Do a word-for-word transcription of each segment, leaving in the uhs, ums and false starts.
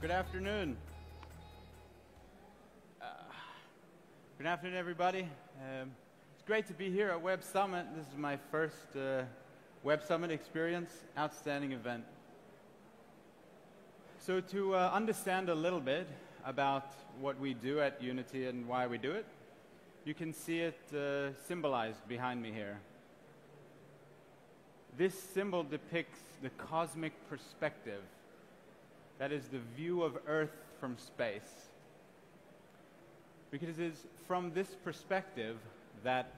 Good afternoon. Uh, good afternoon, everybody. Um, it's great to be here at Web Summit. This is my first uh, Web Summit experience. Outstanding event. So to uh, understand a little bit about what we do at Unity and why we do it, you can see it uh, symbolized behind me here. This symbol depicts the cosmic perspective. That is the view of Earth from space. Because it is from this perspective that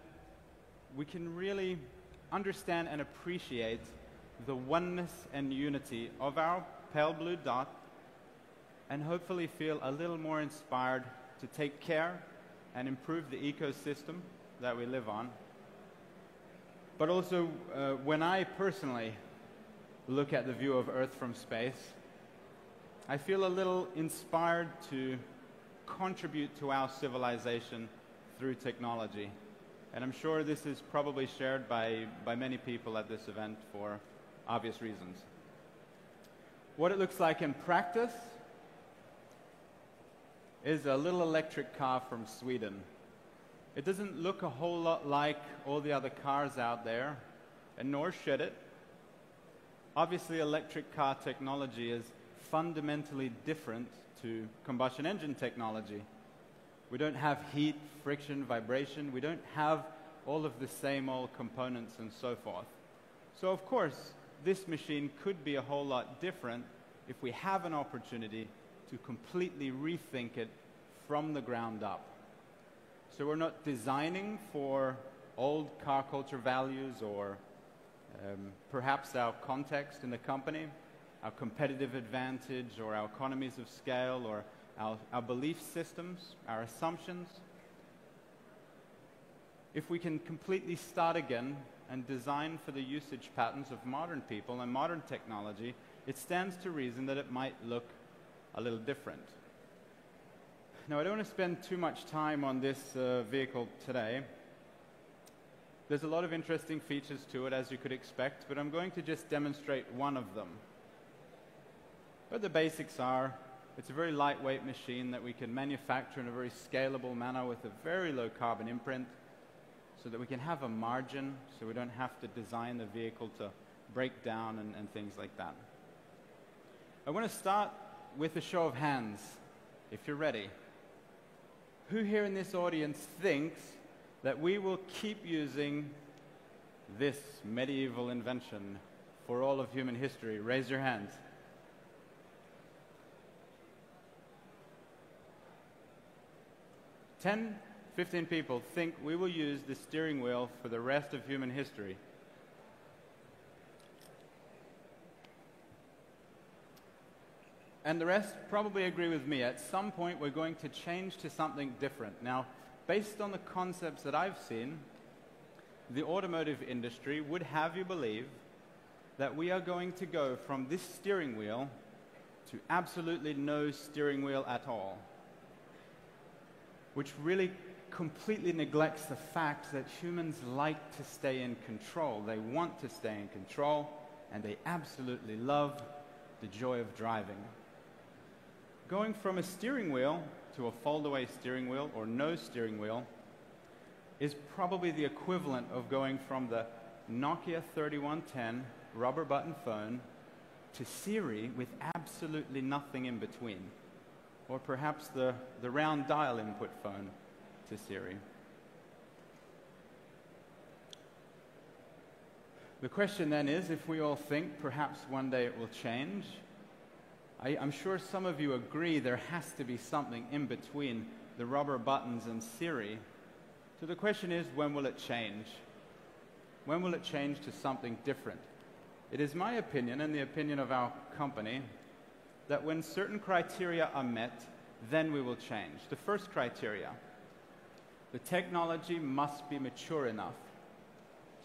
we can really understand and appreciate the oneness and unity of our pale blue dot, and hopefully feel a little more inspired to take care and improve the ecosystem that we live on. But also, uh, when I personally look at the view of Earth from space, I feel a little inspired to contribute to our civilization through technology. And I'm sure this is probably shared by, by many people at this event for obvious reasons. What it looks like in practice is a little electric car from Sweden. It doesn't look a whole lot like all the other cars out there, and nor should it. Obviously, electric car technology is fundamentally different to combustion engine technology. We don't have heat, friction, vibration. We don't have all of the same old components and so forth. So of course, this machine could be a whole lot different if we have an opportunity to completely rethink it from the ground up. So we're not designing for old car culture values or um, perhaps our context in the company, our competitive advantage, or our economies of scale, or our, our belief systems, our assumptions. If we can completely start again and design for the usage patterns of modern people and modern technology, it stands to reason that it might look a little different. Now, I don't want to spend too much time on this uh, vehicle today. There's a lot of interesting features to it, as you could expect, but I'm going to just demonstrate one of them. But the basics are, it's a very lightweight machine that we can manufacture in a very scalable manner with a very low carbon imprint, so that we can have a margin, so we don't have to design the vehicle to break down and, and things like that. I want to start with a show of hands, if you're ready. Who here in this audience thinks that we will keep using this medieval invention for all of human history? Raise your hands. ten, fifteen people think we will use the steering wheel for the rest of human history. And the rest probably agree with me. At some point, we're going to change to something different. Now, based on the concepts that I've seen, the automotive industry would have you believe that we are going to go from this steering wheel to absolutely no steering wheel at all, which really completely neglects the fact that humans like to stay in control. They want to stay in control, and they absolutely love the joy of driving. Going from a steering wheel to a fold-away steering wheel or no steering wheel is probably the equivalent of going from the Nokia thirty-one ten rubber button phone to Siri with absolutely nothing in between. Or perhaps the, the round dial input phone to Siri. The question then is, if we all think perhaps one day it will change, I, I'm sure some of you agree there has to be something in between the rubber buttons and Siri. So the question is, when will it change? When will it change to something different? It is my opinion, and the opinion of our company, that when certain criteria are met, then we will change. The first criteria, the technology must be mature enough.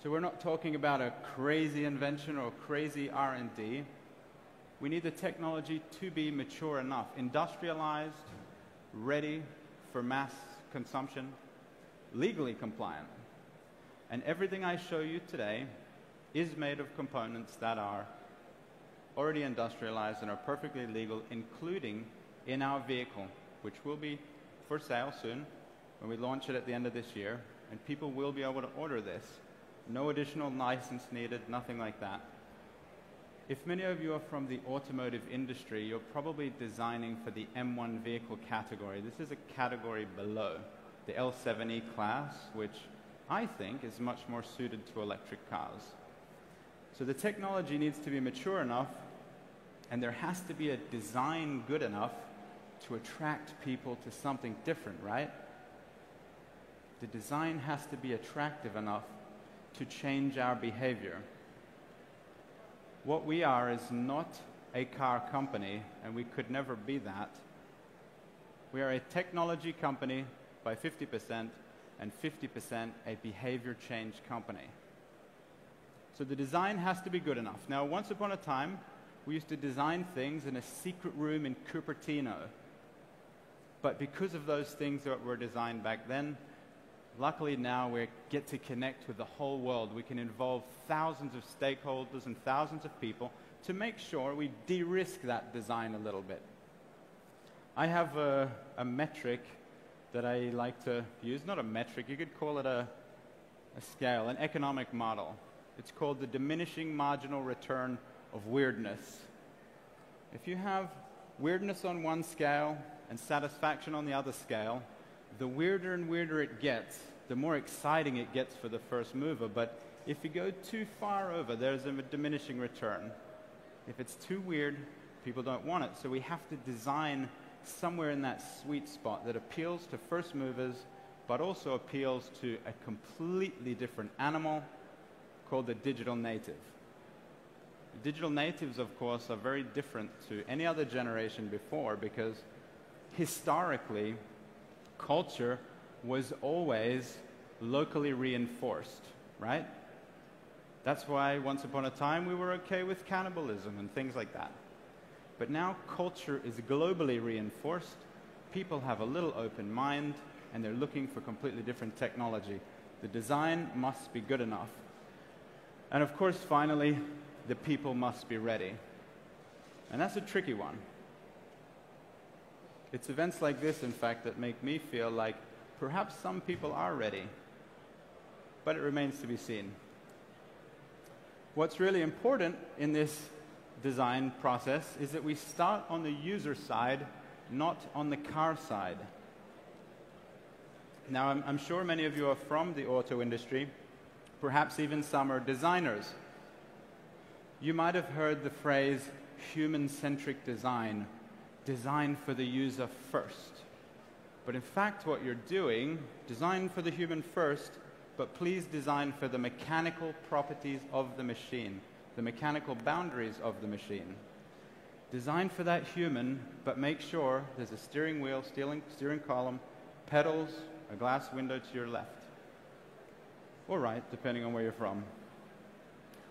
So we're not talking about a crazy invention or crazy R and D. We need the technology to be mature enough, industrialized, ready for mass consumption, legally compliant. And everything I show you today is made of components that are already industrialized and are perfectly legal, including in our vehicle, which will be for sale soon when we launch it at the end of this year, and people will be able to order this. No additional license needed, nothing like that. If many of you are from the automotive industry, you're probably designing for the M one vehicle category. This is a category below, the L seven E class, which I think is much more suited to electric cars. So the technology needs to be mature enough, and there has to be a design good enough to attract people to something different, right? The design has to be attractive enough to change our behavior. What we are is not a car company, and we could never be that. We are a technology company by fifty percent, and fifty percent a behavior change company. So the design has to be good enough. Now, once upon a time, we used to design things in a secret room in Cupertino. But because of those things that were designed back then, luckily now we get to connect with the whole world. We can involve thousands of stakeholders and thousands of people to make sure we de-risk that design a little bit. I have a, a metric that I like to use, not a metric, you could call it a, a scale, an economic model. It's called the diminishing marginal return of weirdness. If you have weirdness on one scale and satisfaction on the other scale, the weirder and weirder it gets, the more exciting it gets for the first mover. But if you go too far over, there's a diminishing return. If it's too weird, people don't want it. So we have to design somewhere in that sweet spot that appeals to first movers, but also appeals to a completely different animal called the digital native. The digital natives, of course, are very different to any other generation before, because historically, culture was always locally reinforced, right? That's why once upon a time we were okay with cannibalism and things like that. But now culture is globally reinforced. People have a little open mind, and they're looking for completely different technology. The design must be good enough. And of course, finally, the people must be ready. And that's a tricky one. It's events like this, in fact, that make me feel like perhaps some people are ready, but it remains to be seen. What's really important in this design process is that we start on the user side, not on the car side. Now, I'm, I'm sure many of you are from the auto industry, perhaps even some are designers. You might have heard the phrase human-centric design, design for the user first. But in fact, what you're doing, design for the human first, but please design for the mechanical properties of the machine, the mechanical boundaries of the machine. Design for that human, but make sure there's a steering wheel, steering, steering column, pedals, a glass window to your left, or right, depending on where you're from.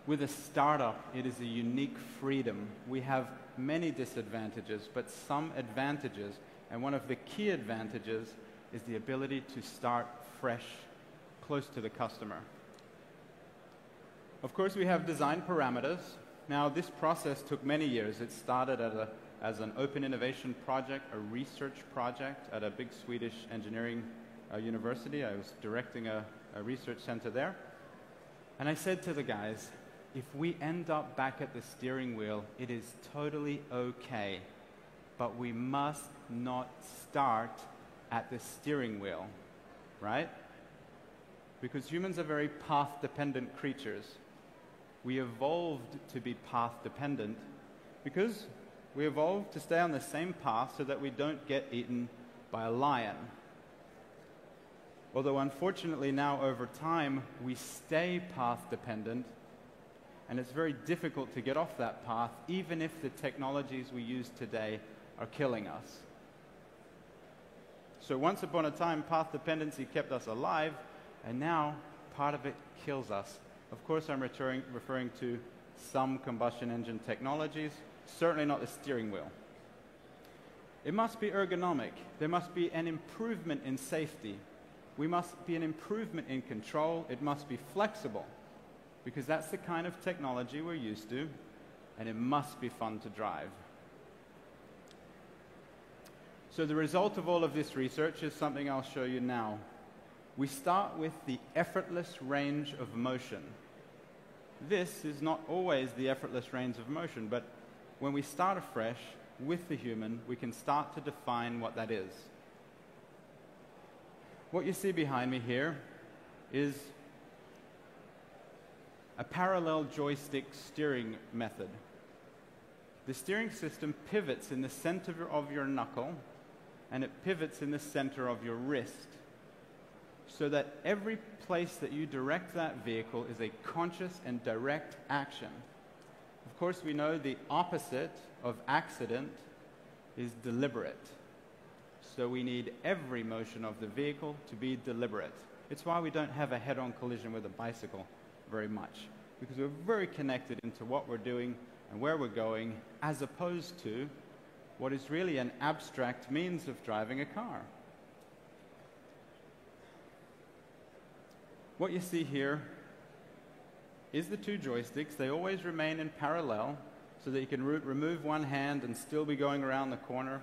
With a startup, it is a unique freedom. We have many disadvantages, but some advantages, and one of the key advantages is the ability to start fresh, close to the customer. Of course, we have design parameters. Now, this process took many years. It started at a, as an open innovation project, a research project at a big Swedish engineering uh, university. I was directing a, a research center there. And I said to the guys, if we end up back at the steering wheel, it is totally okay, but we must not start at the steering wheel, right? Because humans are very path-dependent creatures. We evolved to be path-dependent because we evolved to stay on the same path so that we don't get eaten by a lion. Although unfortunately now over time we stay path-dependent, and it's very difficult to get off that path even if the technologies we use today are killing us. So once upon a time path dependency kept us alive, and now part of it kills us. Of course, I'm referring, referring to some combustion engine technologies, certainly not the steering wheel. It must be ergonomic. There must be an improvement in safety. We must be an improvement in control. It must be flexible, because that's the kind of technology we're used to. and it must be fun to drive. So the result of all of this research is something I'll show you now. We start with the effortless range of motion. This is not always the effortless range of motion, but when we start afresh with the human, we can start to define what that is. What you see behind me here is a parallel joystick steering method. The steering system pivots in the center of your knuckle, and it pivots in the center of your wrist, so that every place that you direct that vehicle is a conscious and direct action. Of course, we know the opposite of accident is deliberate. So we need every motion of the vehicle to be deliberate. It's why we don't have a head-on collision with a bicycle very much, because we're very connected into what we're doing and where we're going, as opposed to what is really an abstract means of driving a car. What you see here is the two joysticks. They always remain in parallel so that you can re- remove one hand and still be going around the corner.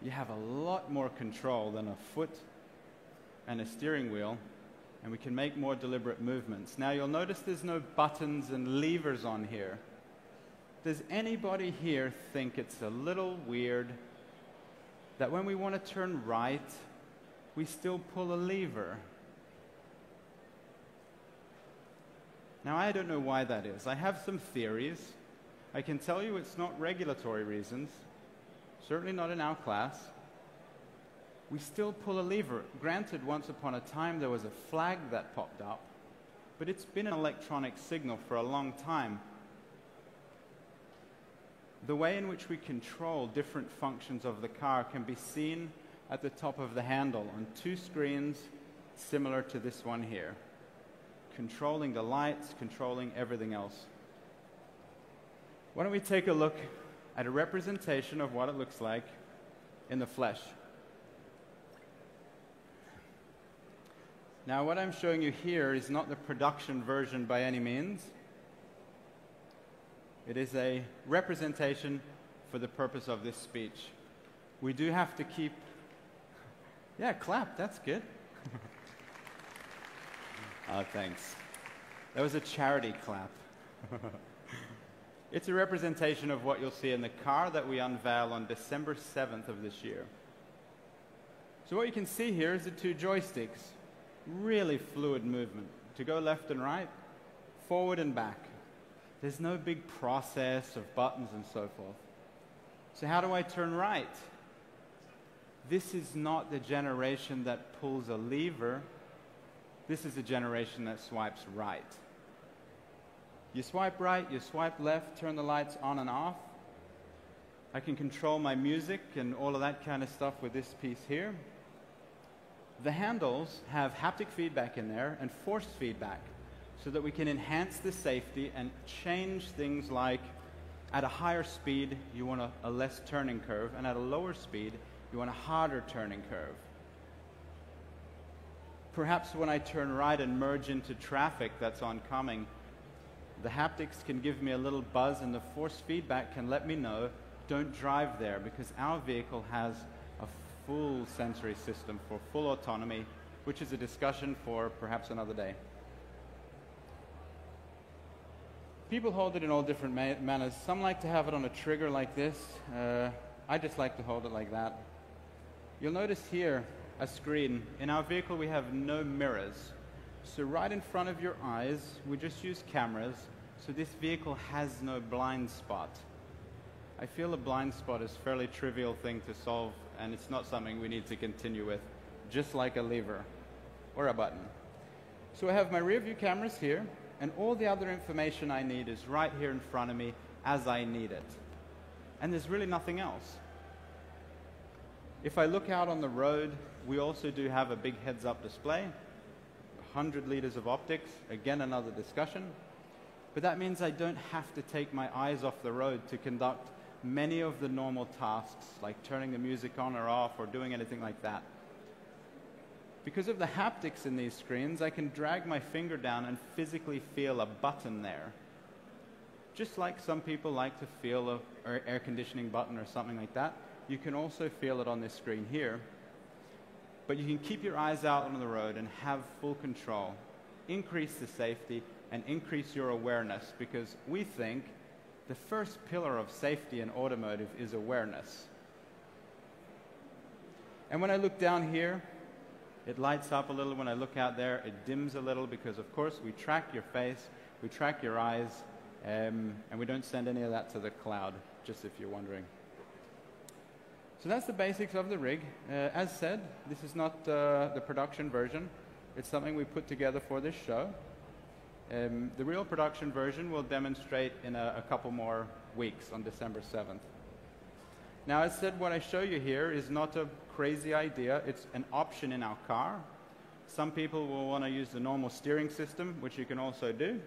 You have a lot more control than a foot and a steering wheel, and we can make more deliberate movements. Now you'll notice there's no buttons and levers on here. Does anybody here think it's a little weird that when we want to turn right, we still pull a lever? Now, I don't know why that is. I have some theories. I can tell you it's not regulatory reasons, certainly not in our class. We still pull a lever. Granted, once upon a time, there was a flag that popped up, but it's been an electronic signal for a long time. The way in which we control different functions of the car can be seen at the top of the handle on two screens similar to this one here. Controlling the lights, controlling everything else. Why don't we take a look at a representation of what it looks like in the flesh. Now, what I'm showing you here is not the production version by any means. It is a representation for the purpose of this speech. We do have to keep... Yeah, clap, that's good. Oh, thanks. That was a charity clap. It's a representation of what you'll see in the car that we unveil on December seventh of this year. So what you can see here is the two joysticks. Really fluid movement to go left and right, forward and back. There's no big process of buttons and so forth. So how do I turn right? This is not the generation that pulls a lever. This is a generation that swipes right. You swipe right, you swipe left, turn the lights on and off. I can control my music and all of that kind of stuff with this piece here. The handles have haptic feedback in there and force feedback, so that we can enhance the safety and change things like at a higher speed, you want a, a less turning curve, and at a lower speed, you want a harder turning curve. Perhaps when I turn right and merge into traffic that's oncoming, the haptics can give me a little buzz, and the force feedback can let me know, don't drive there, because our vehicle has a full sensory system for full autonomy, which is a discussion for perhaps another day. People hold it in all different ma manners. Some like to have it on a trigger like this. Uh, I just like to hold it like that. You'll notice here a screen. In our vehicle, we have no mirrors. So right in front of your eyes, we just use cameras. So this vehicle has no blind spot. I feel a blind spot is a fairly trivial thing to solve, and it's not something we need to continue with, just like a lever or a button. So I have my rear view cameras here. And all the other information I need is right here in front of me as I need it. And there's really nothing else. If I look out on the road, we also do have a big heads-up display, one hundred liters of optics, again another discussion. But that means I don't have to take my eyes off the road to conduct many of the normal tasks, like turning the music on or off or doing anything like that. Because of the haptics in these screens, I can drag my finger down and physically feel a button there. Just like some people like to feel an air conditioning button or something like that, you can also feel it on this screen here. But you can keep your eyes out on the road and have full control, increase the safety, and increase your awareness, because we think the first pillar of safety in automotive is awareness. And when I look down here, it lights up a little. When I look out there, it dims a little because, of course, we track your face, we track your eyes, um, and we don't send any of that to the cloud, just if you're wondering. So that's the basics of the rig. Uh, as said, this is not uh, the production version. It's something we put together for this show. Um, the real production version we'll demonstrate in a, a couple more weeks on December seventh. Now, as said, what I show you here is not a crazy idea. It's an option in our car. Some people will want to use the normal steering system, which you can also do.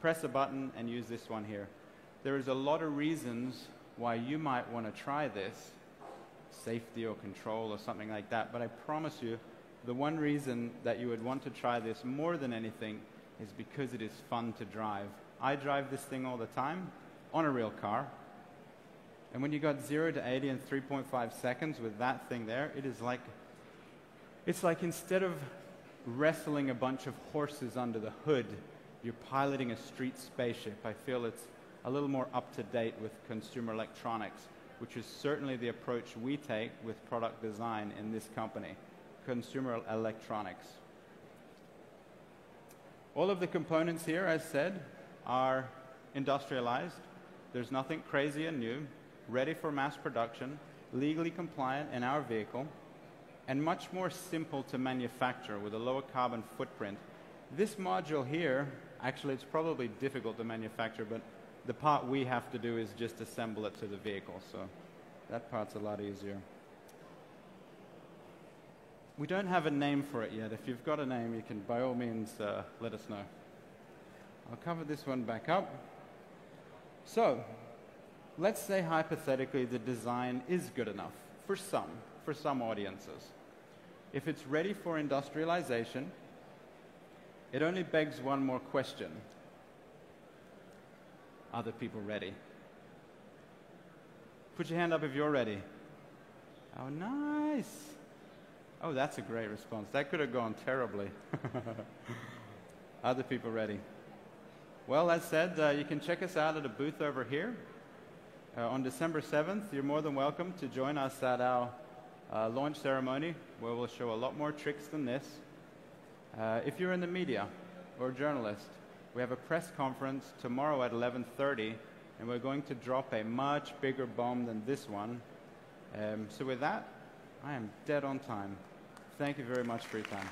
Press a button and use this one here. There is a lot of reasons why you might want to try this, safety or control or something like that, but I promise you, the one reason that you would want to try this more than anything is because it is fun to drive. I drive this thing all the time on a real car. And when you got zero to eighty in three point five seconds with that thing there, it is like, it's like instead of wrestling a bunch of horses under the hood, you're piloting a street spaceship. I feel it's a little more up to date with consumer electronics, which is certainly the approach we take with product design in this company, consumer electronics. All of the components here, as said, are industrialized. There's nothing crazy and new, ready for mass production, legally compliant in our vehicle, and much more simple to manufacture with a lower carbon footprint. This module here, actually it's probably difficult to manufacture, but the part we have to do is just assemble it to the vehicle, so that part's a lot easier. We don't have a name for it yet. If you've got a name, you can by all means uh, let us know. I'll cover this one back up. So, let's say hypothetically the design is good enough for some, for some audiences. If it's ready for industrialization, it only begs one more question. Are the people ready? Put your hand up if you're ready. Oh, nice. Oh, that's a great response. That could have gone terribly. Are the people ready? Well, as said, uh, you can check us out at a booth over here. Uh, on December seventh, you're more than welcome to join us at our uh, launch ceremony, where we'll show a lot more tricks than this. Uh, if you're in the media or a journalist, we have a press conference tomorrow at eleven thirty, and we're going to drop a much bigger bomb than this one. Um, so with that, I am dead on time. Thank you very much for your time.